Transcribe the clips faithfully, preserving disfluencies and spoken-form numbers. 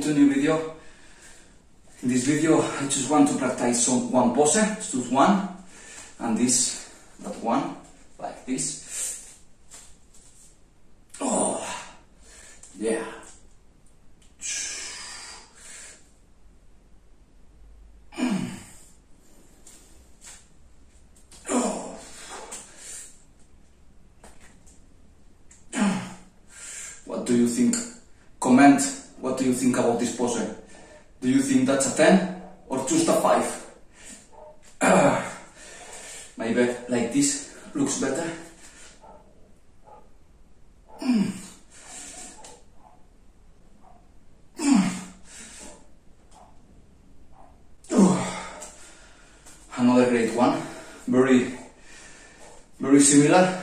continue video. In this video I just want to practice on one pose, just one, and this, that one, like this. Oh, yeah. What do you think? Comment, what do you think about this pose? Do you think that's a ten or just a five? Uh, maybe like this looks better. Mm. Mm. Another great one, very, very similar,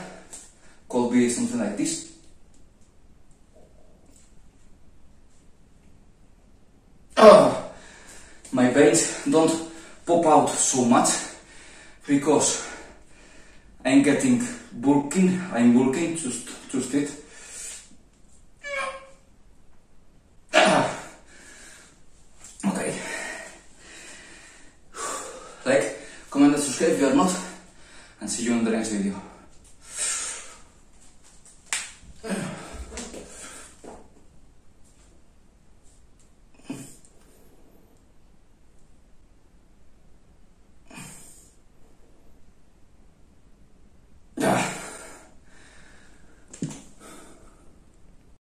could be something like this. Oh, my veins don't pop out so much because I'm getting bulking, I'm bulking, just, just it.